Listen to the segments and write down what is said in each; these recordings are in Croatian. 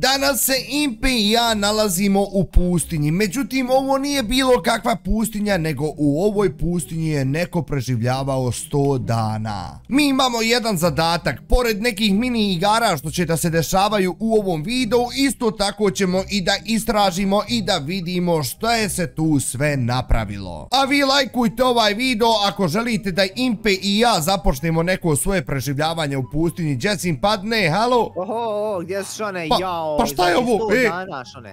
Danas se Impe i ja nalazimo u pustinji, međutim ovo nije bilo kakva pustinja, nego u ovoj pustinji je neko preživljavao 100 dana. Mi imamo jedan zadatak, pored nekih mini igara što će da se dešavaju u ovom videu, isto tako ćemo i da istražimo i da vidimo što je se tu sve napravilo. A vi lajkujte ovaj video ako želite da Impe i ja započnemo neko svoje preživljavanje u pustinji. Jessim padne, halo? Oho, gdje si Šone? Pa šta je ovo?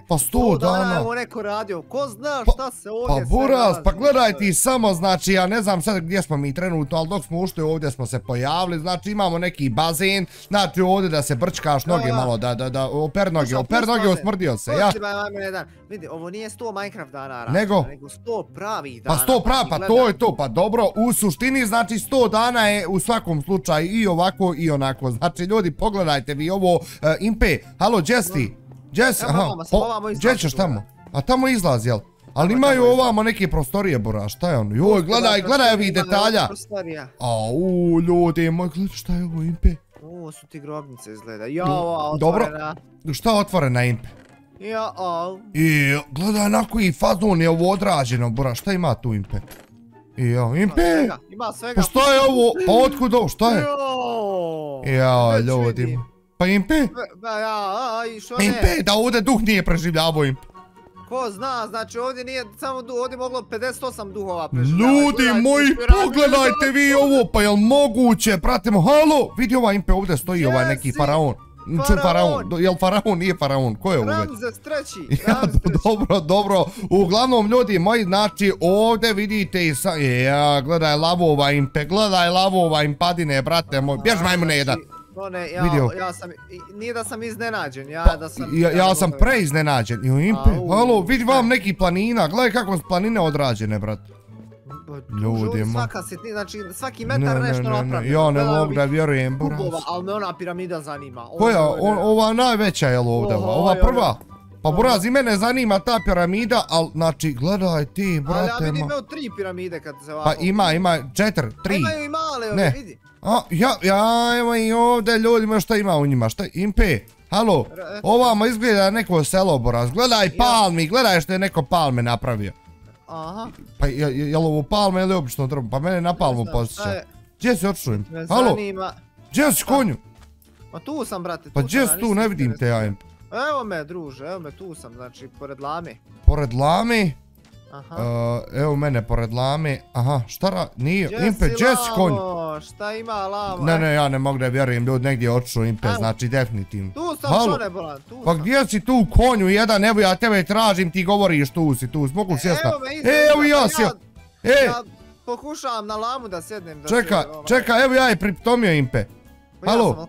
Pa 100 dana je ovo neko radio, ko zna šta se ovdje sve... Pa buraz, pa gledaj ti samo, znači ja ne znam sad gdje smo mi trenutno, ali dok smo ušli ovdje smo se pojavili, znači imamo neki bazen, znači ovdje da se brčkaš noge malo, da oper noge, usmrdio se, ja. Vidi, ovo nije 100 Minecraft dana, nego 100 pravih dana. Pa 100 pravih, pa to je to, pa dobro, u suštini znači 100 dana je u svakom slučaju i ovako i onako, znači ljudi pogledajte vi ovo, Impe, halo. Jesti, Jesti, aha, gdje ćeš tamo? A tamo izlaz, jel? Ali imaju ovamo neke prostorije, bora, šta je ono? Joj, gledaj, gledaj ovih detalja. Au, ljudi, moj, gledaj šta je ovo, Impe? Ovo su ti grobnice izgleda, jao, otvorena. Dobro, šta je otvorena, Impe? Jao. I, gledaj, onako i fazon je ovo odrađeno, bora, šta ima tu, Impe? Jao, Impe! Ima svega. Pa šta je ovo? Pa otkud ovo, šta je? Jao, ljudi. Pa Impe? Impe, da ovdje duh nije preživljavao, Impe. Ko zna, znači ovdje nije samo duh, ovdje moglo 58 duhova preživljavati. Ljudi moji, pogledajte vi ovo, pa jel moguće, pratimo, halo, vidi ova Impe, ovdje stoji ovaj neki faraon. Faraon, jel faraon, nije faraon, ko je ovdje? Ramzes treći. Dobro, dobro, uglavnom ljudi moji, znači ovdje vidite i sam, gledaj lavova Impe, gledaj lavova Impadine, brate moj, bjež majmune jedan. Šone, ja sam, nije da sam iznenađen, ja sam preiznenađen, Impe, halo, vidi vam neki planina, gledaj kako su planine odrađene, brat. Ljudima. Svaki metar nešto napravljeno. Ja ne mogu da vjerujem, brat. Ali me ona piramida zanima. Koja, ova najveća je ovdje, ova prva? Pa buraz, i mene zanima ta piramida, ali znači gledaj ti, brate. Ali ja vidim imao 3 piramide kad se ovako... Pa ima, 4, 3. Imaju i male ovdje, vidi. Ja, evo i ovdje ljudima, šta ima u njima, šta, Impe, halo, ovamo izgleda neko selo, buraz, gledaj palmi, gledaj što je neko palme napravio. Aha. Pa jel ovo palme ili obično drvo, pa mene na palmu posjeća. Gdje si otišao, Impe, halo, gdje si konju? Pa tu sam, brate, tu sam. Pa gdje si tu, ne vidim te ja, Impe. Evo me, druže, evo me, tu sam, znači, pored lame. Pored lame? Aha. Evo mene, pored lame. Aha, šta nije, Impe, Jess konj. Šta ima lama? Ne, ja ne mogu da vjerujem, ljudi, negdje je otišao Impe, znači, definitivno. Tu sam, Šone, bolan, tu sam. Pa gdje si tu, konju, jedan, evo ja tebe tražim, ti govoriš, tu si, tu si, mogu sjesta. Evo ja sjesta. Ja pokušavam na lamu da sjednem. Čeka, evo ja je priptomio, Impe. Halo,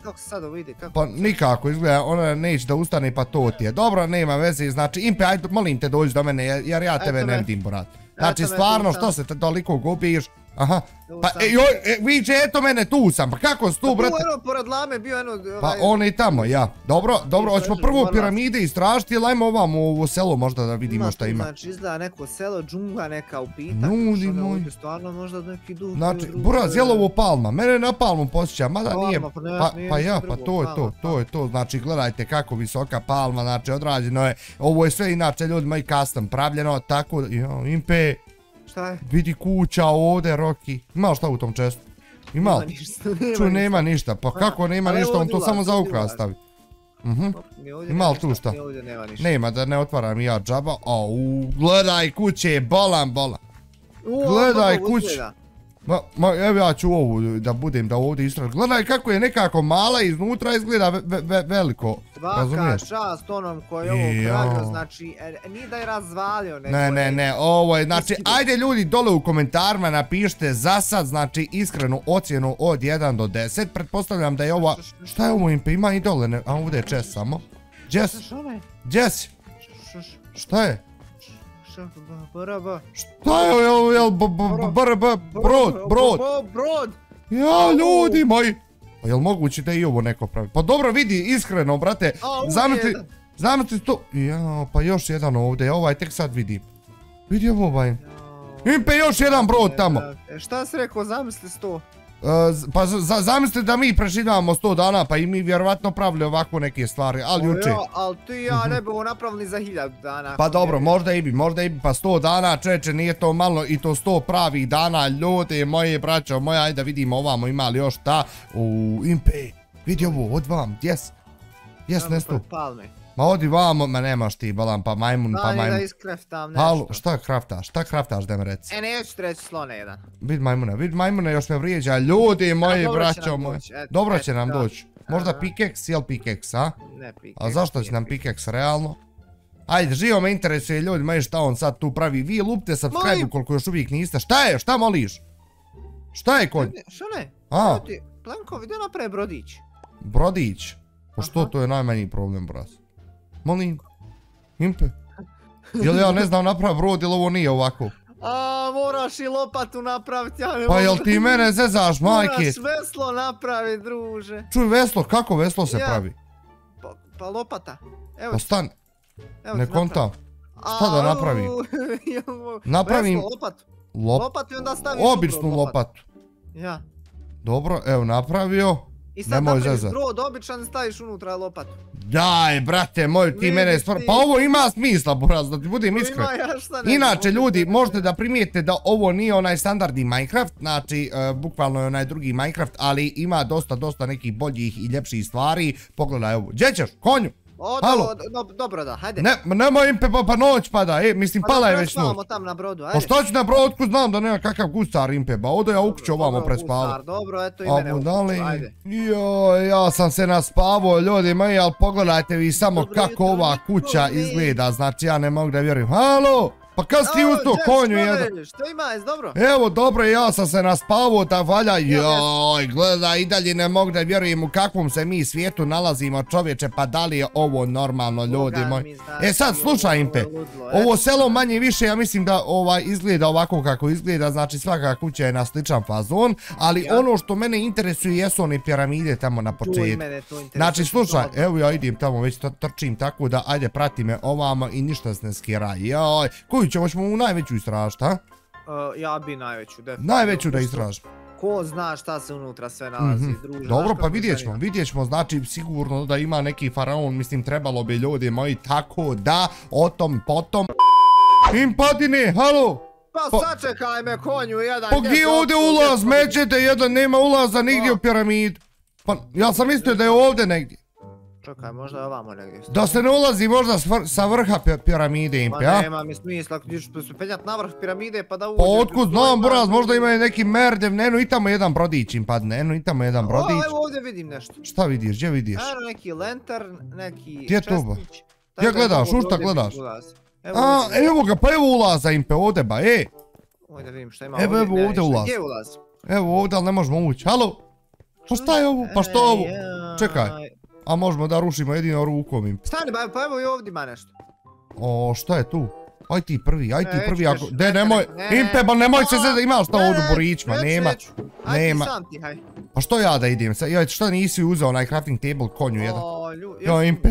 pa nikako izgleda, ona neće da ustane pa to ti je, dobro, nema veze, znači Impe, ajde, molim te dođi do mene jer ja tebe ne vidim, brat, znači stvarno što se te toliko gubiš, aha, pa joj, viđe, eto mene, tu sam, pa kako si tu, brate? Pa tu ono pored lame bio eno... Pa on je tamo, ja, dobro, hoćemo prvo piramide istražiti ili ajmo ovam u ovo selo možda da vidimo šta ima. Znači izgleda neko selo, džungla neka u pitanju, ljudi moji, stvarno možda neki duh... Znači, buraz, jel ovo palma, mene na palmu posjeća, mada nije, pa ja, pa to je to, znači gledajte kako visoka palma, znači odrađeno je, ovo je sve inače ljudima i custom pravljeno, tako, Impe... Vidi kuća ovdje, Roki. Imao šta u tom čestu? Imao? Ču, nema ništa. Pa kako nema ništa? On to samo za ukras stavi. Imao tu šta? Nema, da ne otvaram ja džaba. Gledaj kuće, bolan. Gledaj kuće. Evo ja ću ovu da budem, da ovdje istražim. Gledaj kako je nekako mala, iznutra izgleda veliko. Svaka šast onom koji je ovo ukradio, znači nije da je razvalio. Ne, ovo je, znači ajde ljudi dole u komentarima napišite za sad, znači iskrenu ocjenu od 1 do 10. Pretpostavljam da je ova, šta je ovo Impe, ima i dole, a ovdje je Jess samo. Jess, šta je? Šta je ovo, jel, brod? Ja, ljudi moji. Pa jel moguće da i ovo neko pravi? Pa dobro, vidi, iskreno, brate. Zameti to. Ja, pa još jedan ovdje, ovaj tek sad vidim. Vidi ovo ovaj. Impe, još jedan brod tamo. Šta si rekao, zamisli 100? Pa zamislite da mi preživljavamo 100 dana, pa i mi vjerovatno pravili ovako neke stvari, ali uče. Ali ti i ja ne bi ovo napravili za 1000 dana. Pa dobro, možda i bi, pa 100 dana, čeče, nije to malo, i to 100 pravih dana, ljude, moje braće, moja, ajde da vidimo ovamo imali još ta. Uuu, Impe, vidi ovo, od vam, jes. Jes, nesto. Ma odi vamo, ma nemaš ti balam, pa majmun, pa majmun. Da iskraftam nešto. Halo, šta kraftaš da me reci? E, neću ti reći slone jedan. Vid majmuna, još me vrijeđa, ljudi moji, braćo moji. Dobro će nam doći. Možda pikeks, jel pikeks, a? Ne pikeks. A zašto će nam pikeks, realno? Ajde, živo me interesuje, ljudi moji, šta on sad tu pravi. Vi lupte subscribe-u koliko još uvijek niste. Šta je, šta moliš? Šta je konj? Šone, Plankovi, da napravi brodić. Brodić? Pošto to je najmanji problem, bras. Molim, Impe, jel ja ne znam napraviti brod, jel ovo nije ovako? A, moraš i lopatu napraviti, ja ne moram. Pa jel ti mene zezaš, majke? Moraš veslo napraviti, druže. Čuj, veslo, kako veslo se pravi? Pa lopata. Ostani, ne kontam. Šta da napravim? Napravim lopatu i onda stavim običnu lopatu. Ja. Dobro, evo napravio. I sad napraviš brod običan i staviš unutra lopatu. Daj, brate moj, ti mene stvar... Pa ovo ima smisla, buraz, da ti budem iskren. Inače, ljudi, možete da primijete da ovo nije onaj standardni Minecraft, znači, bukvalno je onaj drugi Minecraft, ali ima dosta nekih boljih i ljepših stvari. Pogledaj ovo. Gdje ćeš, konju? Halo? Dobro da, hajde. Nemoj, Impe, pa noć pada, mislim, pala je već noć. Prespavamo tam na brodu, ajde. Pa šta ću na brodku, znam da nema kakav gusar, Impe, ba, odo ja ukću ovamo prespavao. Dobro, eto i mene ukću, ajde. Joj, ja sam se naspavao, ljudi moji, ali pogledajte vi samo kako ova kuća izgleda, znači ja ne mogu da vjerujem. Halo? Pa kada si ti usto konju jedan? Što ima, je dobro? Evo, dobro, ja sam se naspavao da valja, joj, gledaj, i dalje ne mogu da vjerujem u kakvom se mi svijetu nalazimo, čovječe, pa da li je ovo normalno, ljudi moji? E sad, slušaj, Impe, ovo selo manje više, ja mislim da izgleda ovako kako izgleda, znači svaka kuća je na sličan fazon, ali ono što mene interesuje jesu one piramide tamo na početku. Znači, slušaj, evo ja idem tamo, već trčim tako da, ajde, prati me ovamo i ništa se ne skiraj, joj, koju ćemo u najveću istražiti, ha? Ja bi najveću, definitivno. Najveću da istražim. Ko zna šta se unutra sve nalazi, druže. Dobro, pa vidjet ćemo, znači sigurno da ima neki faraon, mislim trebalo bi, ljudi moji, tako da, o tom potom. Impadine, halo! Pa sačekaj me, konju, jedan... Pa gdje ovdje ulaz, međete, jedan nema ulaza nigdje u piramidu. Pa, ja sam mislio da je ovdje negdje. Čekaj, možda je ovamo negdje. Da se ne ulazi možda sa vrha piramide, Impe, a? Ma nema mi smisla, ti ću se penjati na vrh piramide pa da uđe... Pa otkud znam, buraz, možda ima neki merdev, eno i tamo jedan brodić, Impadne, eno i tamo jedan brodić. O, evo ovdje vidim nešto. Šta vidiš, gdje vidiš? Eno neki lantern, neki čestić. Gdje gledaš, ušta gledaš? A, evo ga, pa evo ulaza, Impe, ovdje ba, e! Ovdje vidim šta ima ovdje, ne viš, gdje je ulaz? Evo ovdje, ali ne možemo ući, halo? Pa šta je ovo, pa šta ovo? Čekaj. A možemo da rušimo jedino rukom, Impe. Stani, pa evo i ovdje ima nešto. O, šta je tu? Aj ti prvi, ako... De, nemoj, Impe, ba nemoj se zezati, imaš šta ovdje u borićima, nema. Nema. Pa što ja da idem, šta nisi uzeo onaj crafting table, konju jedan? Jo, Impe.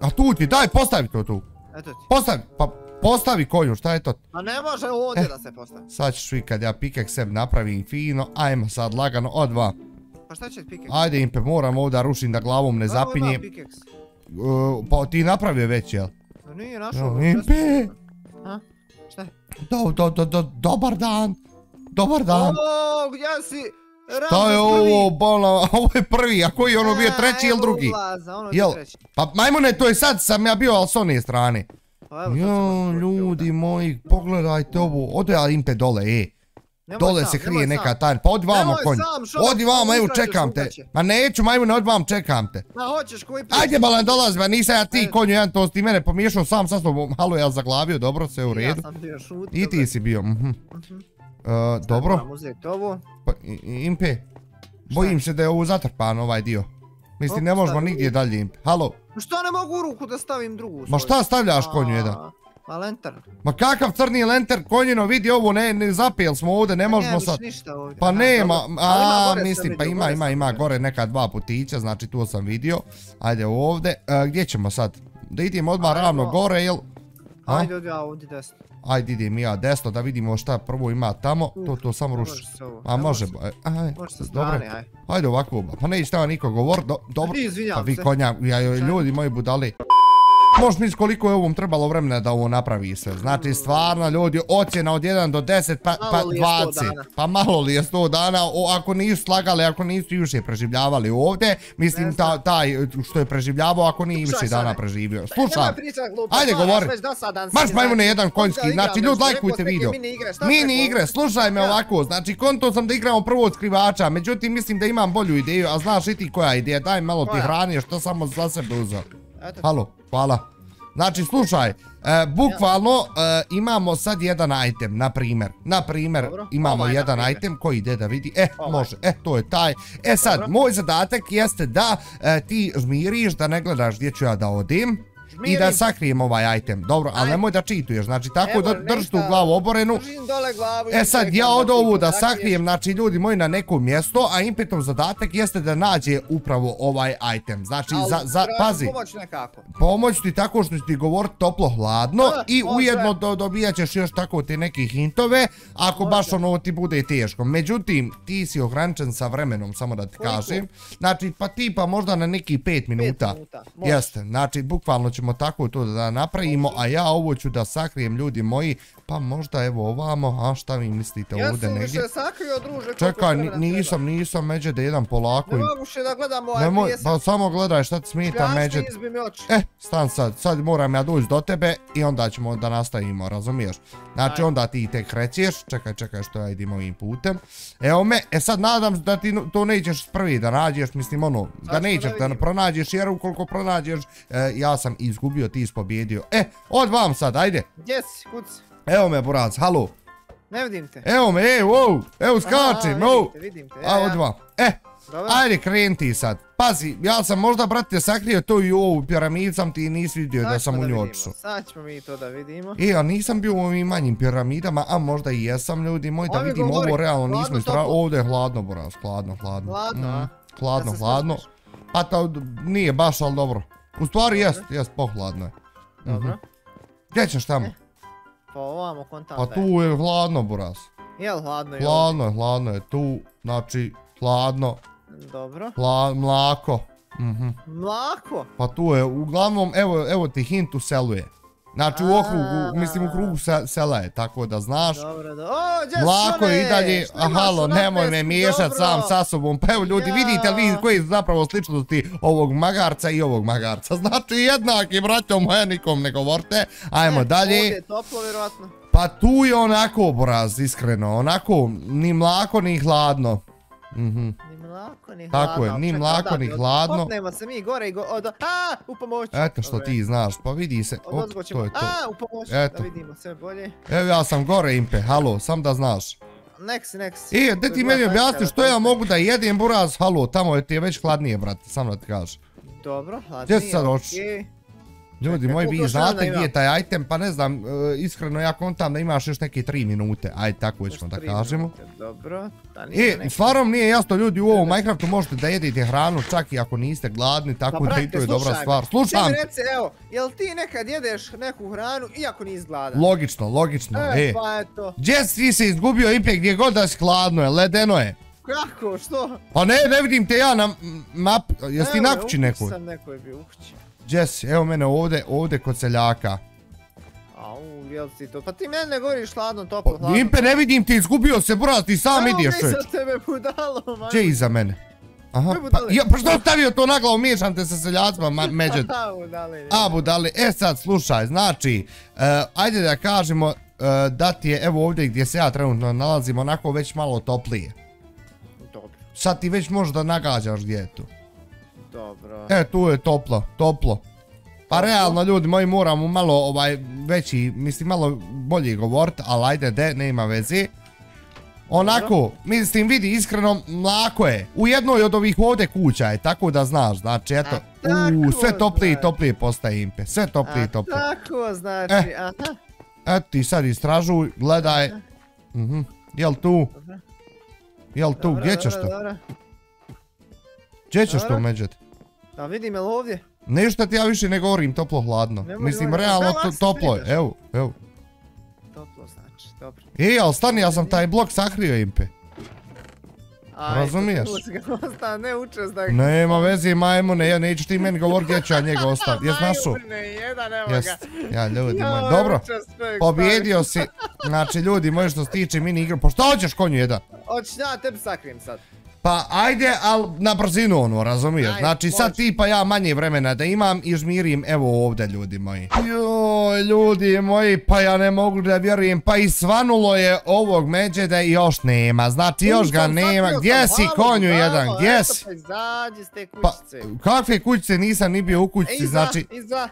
A tu ti, daj, postavi to tu. Eto ti. Postavi, pa postavi konju, šta je to? A ne može ovdje da se postavi. Sad ćeš vi kad ja pikexem napravim fino, ajmo sad lagano, od dva. Pa šta će pikeks? Ajde, Impe, moram ovdje da rušim da glavom ne zapinjem. Ovo ima pikeks. Pa ti napravio već, jel? Nije našao. Impe! Ha? Šta je? Dobar dan! Oooo, gdje si? Šta je ovo, bolno, ovo je prvi, a koji je ono bio treći ili drugi? Jel, pa majmune, to je sad sam ja bio, ali s one strane. Jo, ljudi moji, pogledajte ovo, ode ja, Impe, dole, Dole se krije neka tajna, pa odi vamo konj, odi vamo, evo čekam te, ma neću majmune, odi vamo čekam te. Ma hoćeš koji prijeti? Ajde balan dolazi, ma nisam ja ti konju, jedan to ti mene pomiješao sam sa sobom, malo ja zaglavio, dobro, sve u redu. I ti si bio, dobro. Impe, bojim se da je ovo zatrpan ovaj dio, mislim ne možemo nigdje dalje, Impe, halo. Što ne mogu u ruku da stavim drugu svoju? Ma šta stavljaš konju jedan? Ma lantern. Ma kakav crni lantern, konjino, vidi ovo, ne zapijel smo ovdje, ne možemo sad. Pa nema, a mislim, pa ima gore neka dva putića, znači tu sam vidio. Ajde ovdje, gdje ćemo sad? Da idemo odmah ravno gore, jel? Ajde ovdje desno. Ajde, idem ja desno da vidimo šta prvo ima tamo. To samo ruši. A može, dobro. Ajde ovako, pa neće tamo niko govorit. Dobro, pa vi konja, ljudi moji budali. Možeš misli koliko je ovom trebalo vremena da ovo napravi sve. Znači stvarno ljudi, ocjena od 1 do 10 pa 20. Pa malo li je 100 dana, ako nisu slagali, ako nisu juče preživljavali ovdje. Mislim taj što je preživljavao, ako nije više dana preživio. Slušaj, ajde govori. Marš majmune jedan konjski, znači ljudi lajkujte video. Mini igre, slušaj me ovako, znači konto sam da igramo prvo od skrivača, međutim mislim da imam bolju ideju, a znaš i ti koja ideja, daj malo ti hranje što samo za sebe uzeo. Halo, hvala. Znači, slušaj, bukvalno imamo sad jedan item, na primjer, imamo jedan item koji ide da vidi, može, to je taj. E sad, moj zadatak jeste da ti žmiriš, da ne gledaš gdje ću ja da odim. I da sakrijem ovaj item, dobro, ali nemoj da čituješ, znači tako drži tu glavu oborenu. E sad ja od ovu da sakrijem, znači ljudi moji na neko mjesto, a impetom zadatak jeste da nađe upravo ovaj item. Znači, pazi, pomoć ti tako što ću ti govoriti toplo hladno i ujedno dobijat ćeš još tako te neke hintove, ako baš ono ti bude teško. Međutim, ti si ograničen sa vremenom, samo da ti kažem, znači pa tipa možda na neki 5 minuta, jeste, znači bukvalno ćemo tako to da napravimo, a ja ovo ću da sakrijem ljudi moji, pa možda evo ovamo, a šta vi mislite ovdje negdje? Ja sam više sakrio druže. Čekaj, nisam međe da jedan polako. Ne moguće da gledam ovaj pjesak. Pa samo gledaj šta ti smeta međe. Stan sad moram ja doći do tebe i onda ćemo da nastavimo, razumiješ? Znači onda ti tek krećeš, čekaj što ja idem ovim putem. Evo me, e sad nadam da ti to nećeš prvi da nađeš, mislim ono, da nećeš da pronađeš, jer ukoliko pronađeš, ja sam izgubio, ti ispobijedio. E, od vam sad, ajde. Yes, kuc. Evo me, burac, halo. Ne vidim te. Evo me, evo skačem, vidim te, a od vam. E, ajde, kren ti sad. Pazi, ja sam možda, brate, sakrio to i ovu piramidu, sam ti nisi vidio da sam u njoj odšao. Sad ćemo mi to da vidimo. E, a nisam bio u ovim manjim piramidama, a možda i jesam, ljudi moji, da vidim ovo, realno nismo istražili. Ovdje je hladno, burac, hladno. Hladno. Pa to nije baš, ali dobro. U stvari jest, pohladno je. Dobro. Gdje ćeš tamo? Pa ovamo kontam. Pa tu je hladno, buras. Jel hladno je ovdje? Hladno je tu, znači hladno. Dobro. Mlako. Mlako? Pa tu je, uglavnom, evo ti hint, u selu je. Znači u okrugu, mislim u krugu sela je, tako da znaš. Mlako je i dalje, halo, nemoj me miješat sam sa sobom. Pa evo ljudi, vidite li vi koji su zapravo sličnosti ovog magarca i ovog magarca. Znači jednaki, braćo moja, nikom ne govorite. Ajmo dalje. Ovdje je toplo, vjerojatno. Pa tu je onako, buraz, iskreno, onako, ni mlako, ni hladno. Tako je, ni mlako ni hladno. Popnemo se mi gore i aaa, u pomoću. Eto što ti znaš, pa vidi se. Op, to je to. Aaa, u pomoću, da vidimo sve bolje. Evo ja sam gore, Impe, halo, sam da znaš. Nek si. E, gdje ti meni objasniš što ja mogu da jedem, buraz, halo, tamo je ti već hladnije, brate, sam da ti kažeš. Dobro, hladnije, okej. Ljudi moji, vi znate gdje je taj item, pa ne znam, iskreno ja kontam da imaš još neke 3 minute, ajde tako ćemo da kažemo. I stvarno nije jasno ljudi, u ovom Minecraftu možete da jedete hranu čak i ako niste gladni, tako da i to je dobra stvar. Slušam! Ti mi reci, evo, jel ti nekad jedeš neku hranu iako nisi gladan? Logično, pa eto. Gdje si se izgubio, Ipe, gdje god da si hladno je, ledeno je. Kako, što? Pa ne vidim te ja na mapi, jesi ti na kući nekoj? Sam nekoj bio u kući. Jess, evo mene ovdje kod seljaka. Au, jel si to? Pa ti mene govoriš hladno, toplo, hladno. Impe, ne vidim ti, izgubio se, buraz, ti sam idiješ. Evo mi za tebe budalo, majmo. Gdje iza mene? Aha, pa što stavio to na glavu, miješam te sa seljacima, međed. A, budale. E sad, slušaj, znači, ajde da kažemo da ti je, evo ovdje gdje se ja trenutno nalazim, onako već malo toplije. Dobro. Sad ti već možda nagađaš gdje je tu. Dobro. E, tu je toplo. Pa realno, ljudi moji, moramo malo veći, mislim, malo bolje govoriti, ali ajde, ne ima veze. Onako, mislim, vidi, iskreno, mlako je. U jednoj od ovih ovdje kuća je, tako da znaš, znači, eto. Sve toplije i toplije postaje, Impe, sve toplije i toplije. A tako, znači, aha. Eto ti sad istražuj, gledaj. Jel tu, gdje ćeš to? Gdje ćeš to, međet? Da vidim, jel ovdje? Nešto ti ja više ne govorim, toplo hladno. Mislim, realno toplo je, evo. Dobro. I, ali stani, ja sam taj blok sakrio, Impe. Razumiješ? Ne učeš da... Nema vezi, majmune, ja neću ti meni govoriti gdje ću ja njega ostaviti. Jes našu? Majmune, jedan, evo ga. Ja, ljudi moji, dobro. Pobjedio si. Znači, ljudi moji, što se tiče mini igra, pošto hoćeš konju jedan? Hoćeš, ja tebi sakrijem sad. Pa ajde, ali na brzinu ono, razumiješ? Znači sad ti pa ja manje vremena da imam i žmirim, evo ovdje ljudi moji. Joj, ljudi moji, pa ja ne mogu da vjerujem, pa i svanulo je ovog međeda i još nema, znači još ga nema. Gdje si konju jedan, gdje si? Izađi iz te kućice. Kakve kućice, nisam ni bio u kućici, znači... Iza,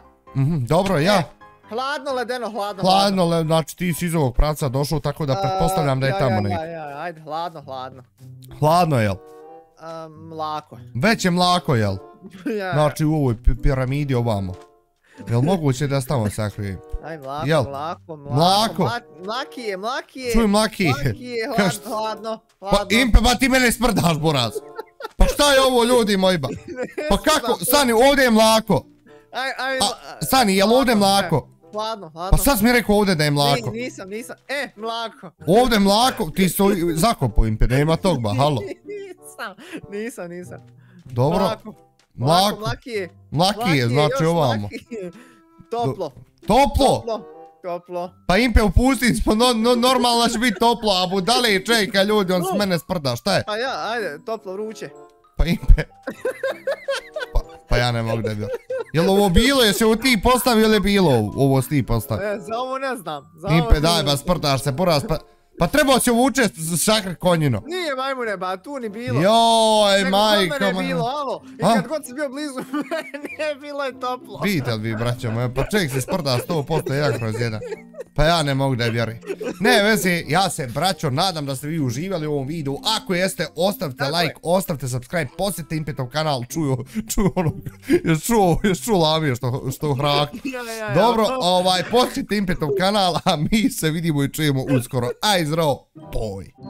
dobro, ja. Hladno, ledeno, hladno. Hladno, ledeno, znači ti si iz ovog pravca došao, tako da pretpostavljam da je tamo nekako. Ajde, hladno, hladno. Hladno, jel? Mlako. Već je mlako, jel? Znači u ovoj piramidi ovamo. Jel moguće da stavamo sakrijem? Aj, mlako, mlako, mlako. Mlaki je, mlaki je. Čuj, mlaki je. Mlaki je, hladno, hladno. Pa Impe, ba ti mene smrdaš, buraz. Pa šta je ovo, ljudi moji ba? Pa kako, stani, ovdje je mlako. Stani, jel ovdje je mlako? Hladno, hladno. Pa sad sam mi rekao ovdje da je mlako. Nisam. E, mlako. Ovdje mlako, ti su zakopo Impe, nema tog ba, halo. Nisam. Dobro. Mlako. Mlaki je, znači ovamo. Toplo. Toplo. Pa Impe upustim smo, normalno će biti toplo, a budale čeka ljudi, on s mene sprda, šta je? Pa ja, ajde, toplo, vruće. Pa Impe. Pa ja ne mogu da bilo. Jel ovo bilo, jesi ovo ti postavio ili je bilo ovo ti postavio? Za ovo ne znam. Impe, daj ba, sprdaš se, poraz, pa... Pa trebao si ovo učest šakr konjino. Nije majmune ba, tu ni bilo. Joj majko. Nego mene je bilo, alo. I kad god si bio blizu mene, bilo je toplo. Vidite li vi braćo moja, pa čovjek se sprda 100% jedan kroz jedan. Pa ja ne mogu da je vjeri. Ne vezi, ja se braćo, nadam da ste vi uživali u ovom videu. Ako jeste, ostavite like, ostavite subscribe, posjetite Impetov kanal. Čuju ono, još čuo lavije što hrak. Dobro, posjetite Impetov kanal, a mi se vidimo i čujemo uskoro. Zdravo, boj.